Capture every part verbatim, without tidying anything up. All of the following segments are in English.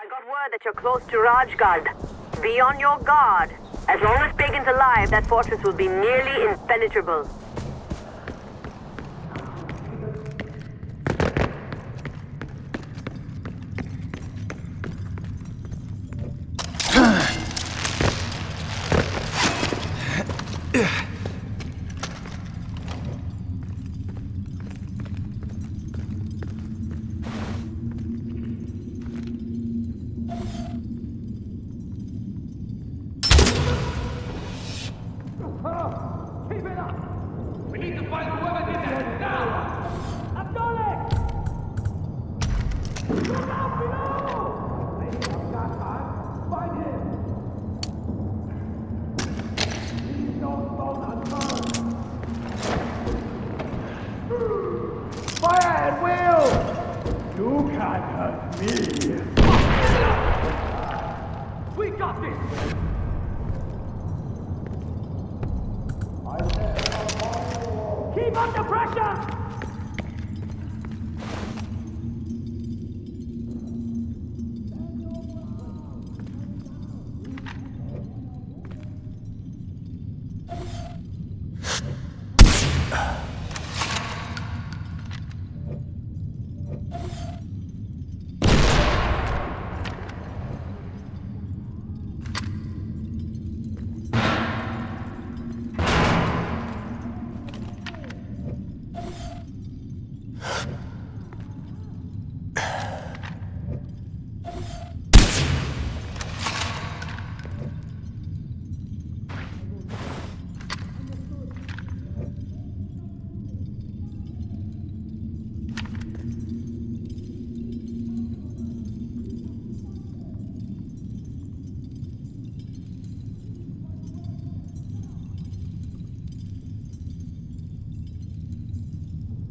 I got word that you're close to Rajgad. Be on your guard. As long as Pagan's alive, that fortress will be nearly impenetrable.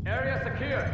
Area secure.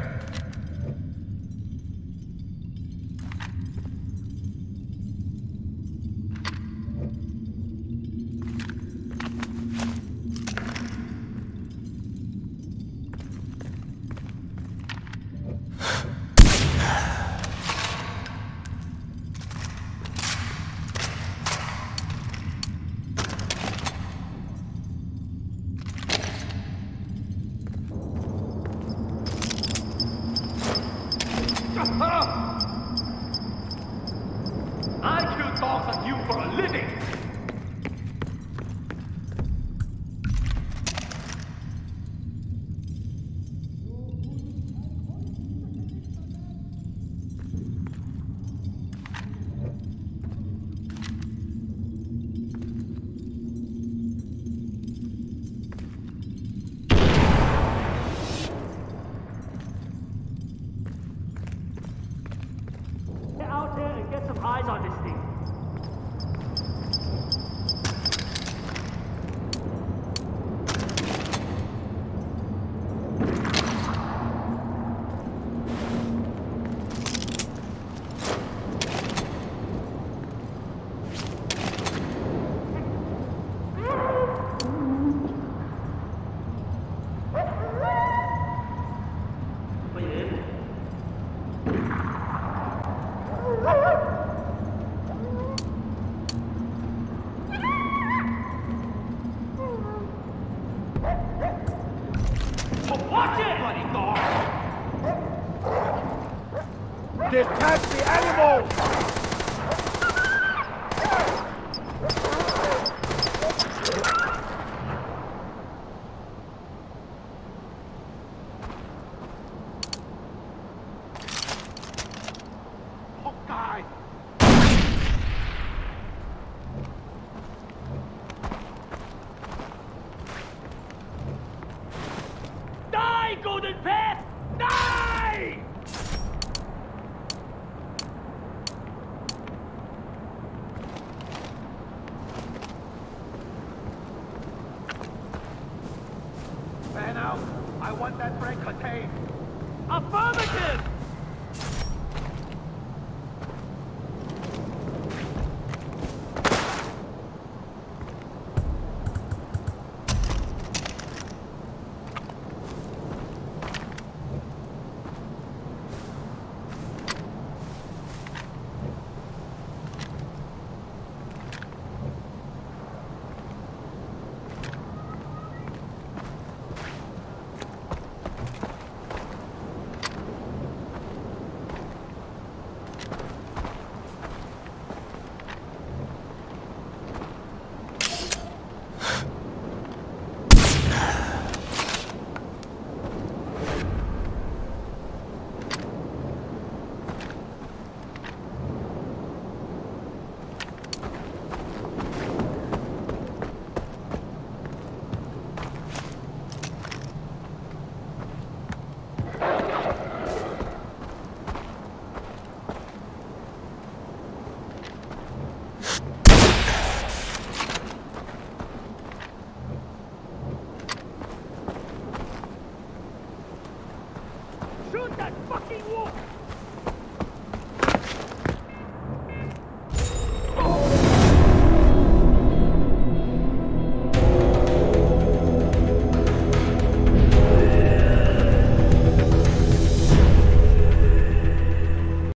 Catch the animals! I want that break contained.